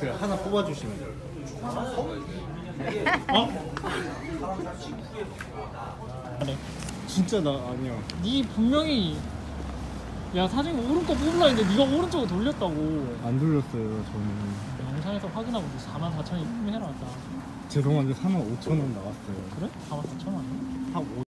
그래, 하나 뽑아주시면 돼요. 어? 아니, 진짜 나 아니야. 니 분명히 야 사진 오른거 뽑으려 했는데 니가 오른쪽으로 돌렸다고. 안 돌렸어요 저는. 영상에서 확인하고 44,000원 입금해놨다. 죄송한데 45,000원 나왔어요. 그래? 44,000원 아니야? 5...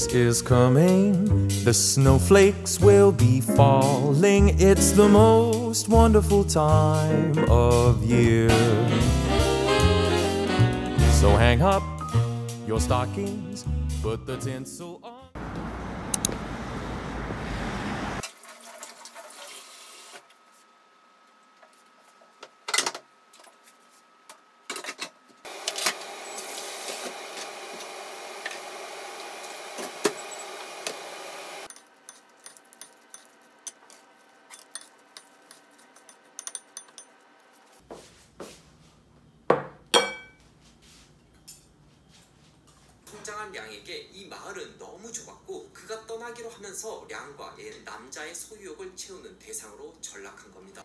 Christmas is coming, the snowflakes will be falling. It's the most wonderful time of year. So hang up your stockings, put the tinsel on. 굉장한 량에게 이 마을은 너무 좁았고 그가 떠나기로 하면서 량과 앤 남자의 소유욕을 채우는 대상으로 전락한 겁니다.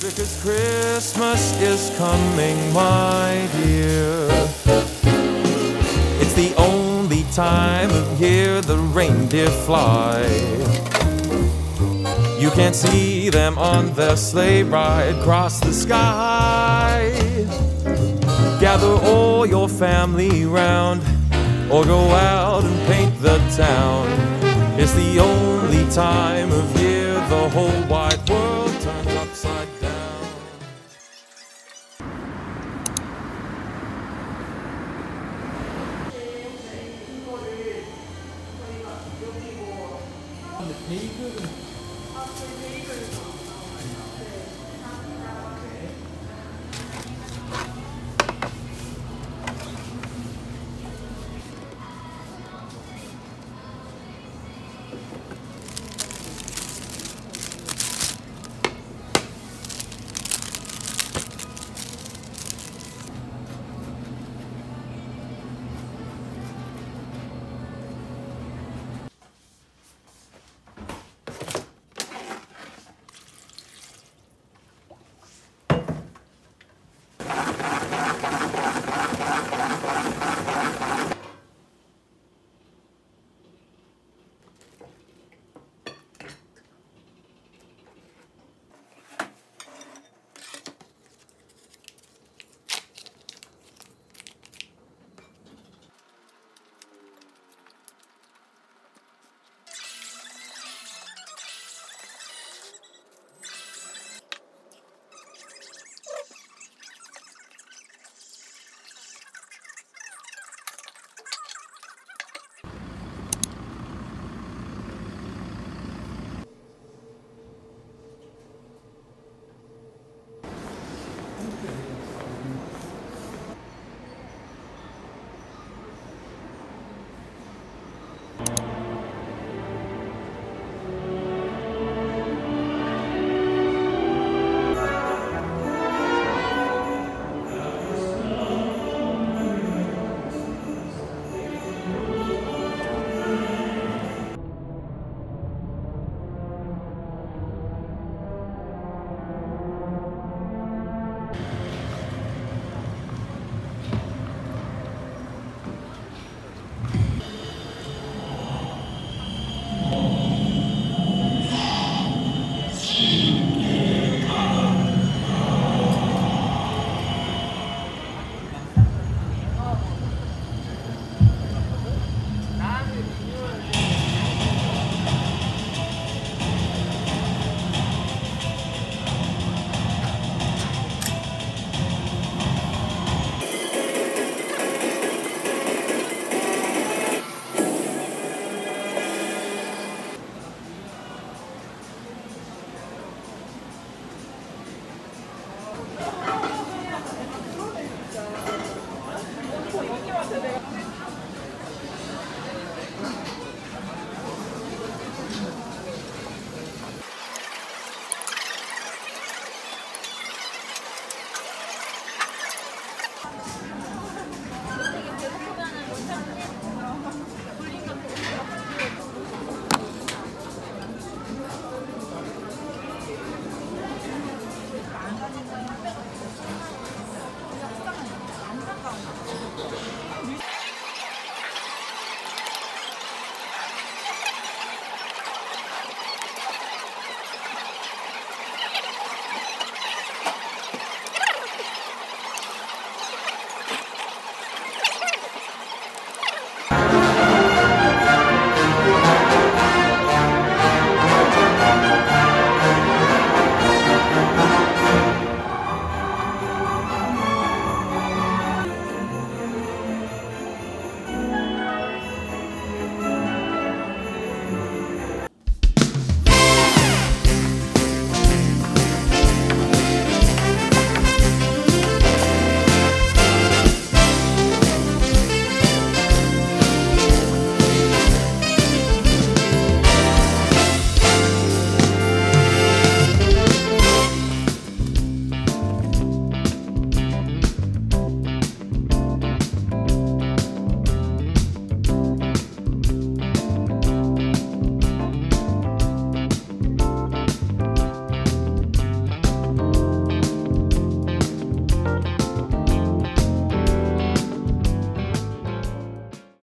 Because Christmas is coming, my dear. It's the only time of year the reindeer fly. You can't see them on their sleigh ride across the sky. Gather all your family round, or go out and paint the town. It's the only time of year the whole wide world turned upside down.